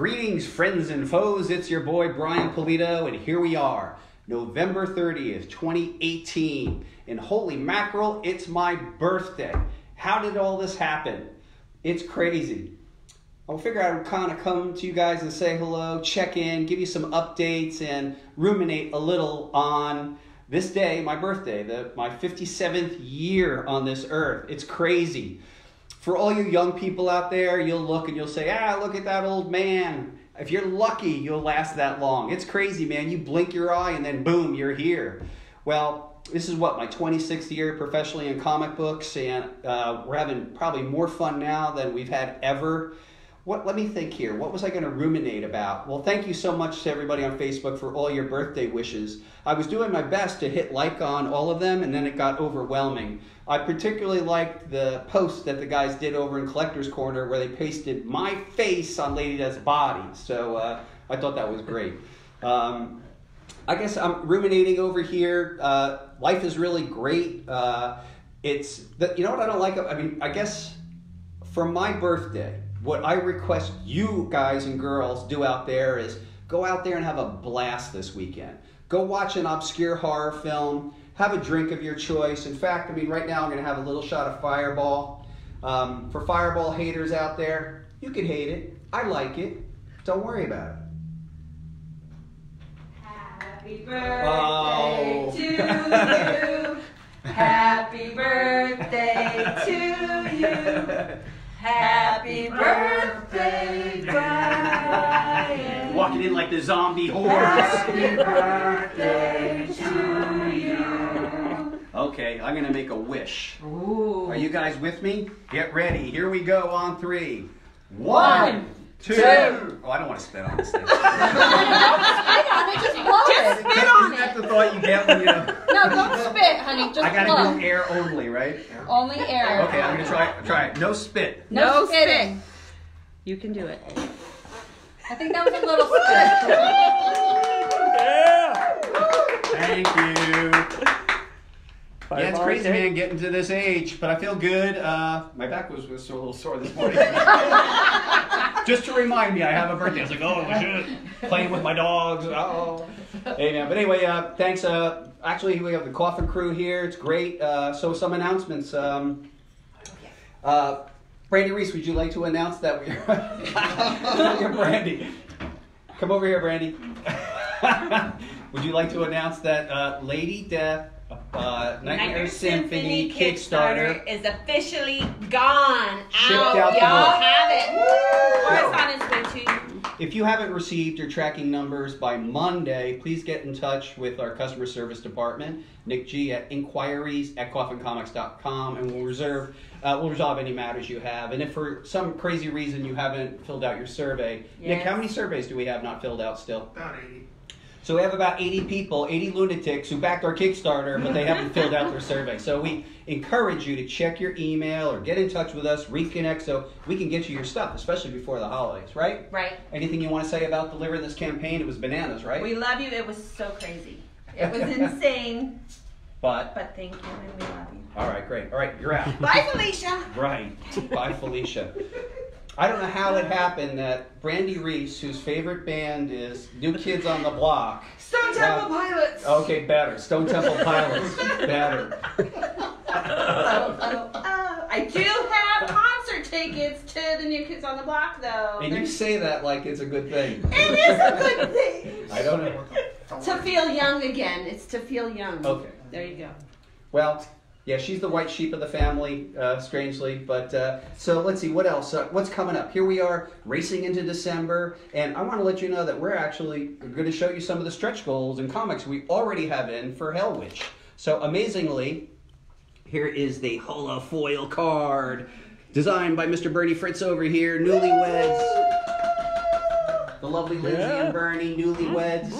Greetings, friends and foes. It's your boy, Brian Pulido, and here we are, November 30th, 2018. And holy mackerel, it's my birthday. How did all this happen? It's crazy. I'll figure out how to kind of come to you guys and say hello, check in, give you some updates, and ruminate a little on this day, my birthday, my 57th year on this earth. It's crazy. For all you young people out there, you'll look and you'll say, ah, look at that old man. If you're lucky, you'll last that long. It's crazy, man. You blink your eye and then boom, you're here. Well, this is what, my 26th year professionally in comic books, and we're having probably more fun now than we've had ever. Let me think here. What was I going to ruminate about? Well, thank you so much to everybody on Facebook for all your birthday wishes. I was doing my best to hit like on all of them, and then it got overwhelming. I particularly liked the post that the guys did over in Collector's Corner where they pasted my face on Lady Death's body. So I thought that was great. I guess I'm ruminating over here. Life is really great. You know what I don't like? I mean, I guess for my birthday, what I request you guys and girls do out there is go out there and have a blast this weekend. Go watch an obscure horror film. Have a drink of your choice. In fact, I mean, right now I'm going to have a little shot of Fireball. For Fireball haters out there, you can hate it. I like it. Don't worry about it. Happy birthday to you. Happy birthday to you. Happy birthday, Brian. Walking in like the zombie hordes. Happy birthday to you. Okay, I'm going to make a wish. Ooh. Are you guys with me? Get ready. Here we go on three. One, two. Oh, I don't want to spit on this thing. Don't spit on it. Just blow it. Just spit on it. Isn't that the thought you get when you know? No, don't spit, honey. Just blow. I gotta do air only, right? Only air. Okay, I'm gonna try it. No spit. No spitting. You can do it. I think that was a little spit. Yeah. Thank you. Yeah, it's crazy, man, getting to this age, but I feel good. My back was so a little sore this morning. Just to remind me, I have a birthday. I was like, oh, I should. Playing with my dogs. Uh-oh. Hey, man. But anyway, thanks. Actually, we have the Coffin crew here. It's great. So some announcements. Brandi Reese, would you like to announce that we're... Brandi. Come over here, Brandi. Would you like to announce that Lady Death... Nightmare Symphony Kickstarter is officially gone. Shipped out. Y'all have it. Woo! Correspondence went to you. If you haven't received your tracking numbers by Monday, please get in touch with our customer service department, Nick G at inquiries@coffincomics.com, and we'll resolve any matters you have. And if for some crazy reason you haven't filled out your survey, yes. Nick, how many surveys do we have not filled out still? About 80. So we have about 80 people, 80 lunatics who backed our Kickstarter, but they haven't filled out their survey. So we encourage you to check your email or get in touch with us, reconnect, so we can get you your stuff, especially before the holidays, right? Right. Anything you want to say about delivering this campaign? It was bananas, right? We love you. It was so crazy. It was insane. But thank you, and we love you. All right, great. All right, you're out. Bye, Felicia. Right. Bye, Felicia. I don't know how it happened that Brandi Reese, whose favorite band is New Kids on the Block. Stone Temple Pilots. Okay, better. Stone Temple Pilots. Better. I do have concert tickets to the New Kids on the Block, though. And you say that like it's a good thing. It is a good thing. I don't know. To feel young again. It's to feel young. Okay. There you go. Well... yeah, she's the white sheep of the family, strangely. But so let's see, what else? What's coming up? Here we are racing into December, and I want to let you know that we're actually going to show you some of the stretch goals and comics we already have in for Hellwitch. So amazingly, here is the holofoil card designed by Mr. Bernie Fritz over here, newlyweds. The lovely Lindsay and Bernie, newlyweds.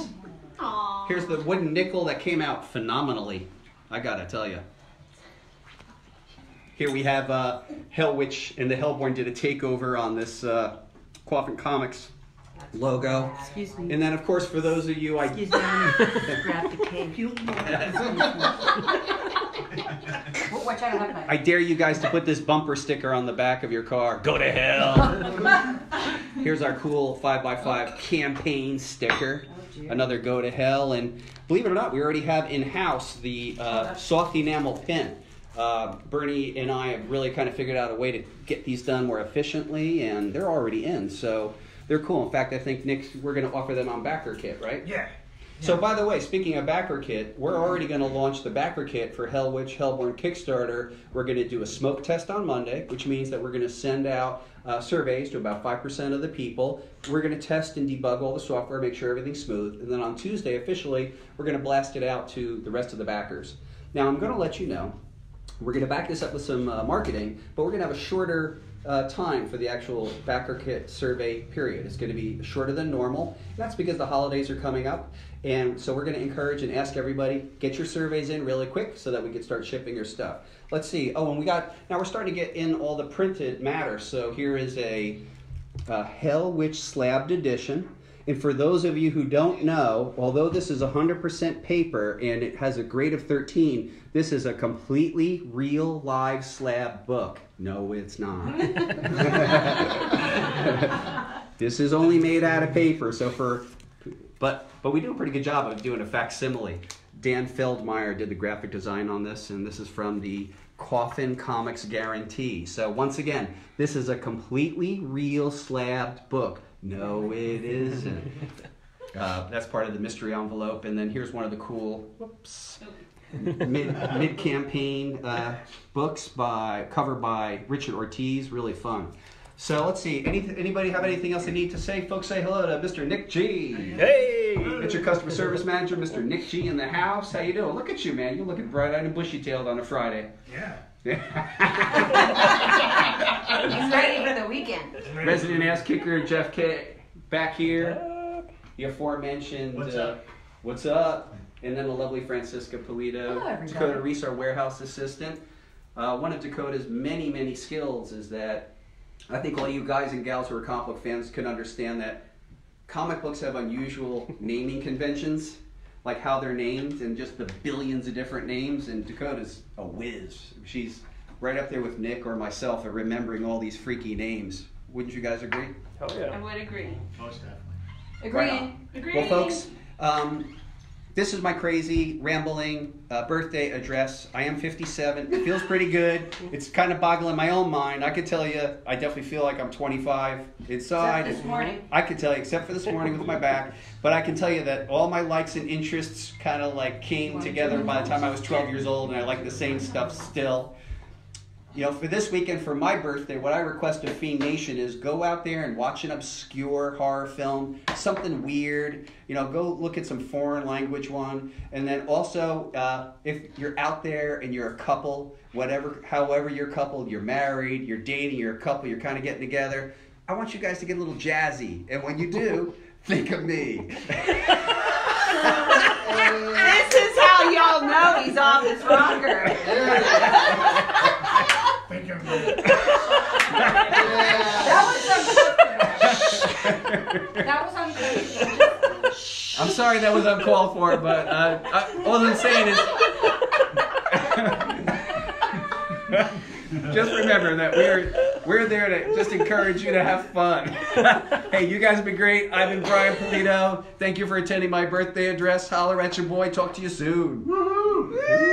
Aww. Here's the wooden nickel that came out phenomenally, I got to tell you. Here we have Hellwitch and the Hellborn did a takeover on this Coffin Comics logo. Excuse me. And then, of course, for those of you, I grabbed a cake. Which I don't have mine. I dare you guys to put this bumper sticker on the back of your car. Go to hell. Here's our cool 5x5 campaign sticker. Oh, another go to hell. And believe it or not, we already have in-house the soft enamel pen. Bernie and I have really kind of figured out a way to get these done more efficiently, and they're already in, so they're cool. In fact, I think, Nick, we're going to offer them on BackerKit, right? Yeah. So, by the way, speaking of BackerKit, we're already going to launch the BackerKit for Hellwitch, Hellborn Kickstarter. We're going to do a smoke test on Monday, which means that we're going to send out surveys to about 5% of the people. We're going to test and debug all the software, make sure everything's smooth. And then on Tuesday, officially, we're going to blast it out to the rest of the backers. Now, I'm going to let you know, we're going to back this up with some marketing, but we're going to have a shorter time for the actual BackerKit survey period. It's going to be shorter than normal. That's because the holidays are coming up, and so we're going to encourage and ask everybody, get your surveys in really quick so that we can start shipping your stuff. Let's see. Oh, and we got, now we're starting to get in all the printed matter. So here is a Hellwitch slabbed edition. And for those of you who don't know, although this is 100% paper and it has a grade of 13, this is a completely real live slab book. No, it's not. This is only made out of paper, so but we do a pretty good job of doing a facsimile. Dan Feldmeyer did the graphic design on this, and this is from the Coffin Comics guarantee. So once again, this is a completely real slabbed book. No, it isn't. That's part of the mystery envelope. And then here's one of the cool mid-campaign books covered by Richard Ortiz. Really fun. So let's see. Anybody have anything else they need to say? Folks, say hello to Mr. Nick G. Hey! It's your customer service manager, Mr. Nick G in the house. How you doing? Look at you, man. You're looking bright-eyed and bushy-tailed on a Friday. Yeah. He's ready for the weekend. Resident ass kicker Jeff K back here. The aforementioned what's up? And then the lovely Francisca Pulido. Hello, Dakota Reese, our warehouse assistant. One of Dakota's many, many skills is that I think all you guys and gals who are comic book fans can understand that comic books have unusual naming conventions, like how they're named and just the billions of different names, and Dakota's a whiz. She's right up there with Nick or myself at remembering all these freaky names. Wouldn't you guys agree? Hell yeah. I would agree. Most definitely. Agreed. Well, folks, this is my crazy, rambling birthday address. I am 57. It feels pretty good. It's kind of boggling my own mind. I could tell you, I definitely feel like I'm 25 inside. Except this morning. I could tell you, except for this morning with my back. But I can tell you that all my likes and interests kind of like came together by the time I was 12 years old, and I like the same stuff still. You know, for this weekend, for my birthday, what I request of Fiend Nation is go out there and watch an obscure horror film, something weird. You know, go look at some foreign language one. And then also, if you're out there and you're a couple, however you're coupled, you're married, you're dating, you're a couple, you're kind of getting together, I want you guys to get a little jazzy. And when you do, think of me. This is how y'all know he's on this rocker. I'm sorry that was uncalled for, but all I'm saying is just remember that we're there to just encourage you to have fun. Hey, you guys have been great. I've been Brian Pulido. Thank you for attending my birthday address. Holler at your boy. Talk to you soon. Woo-hoo.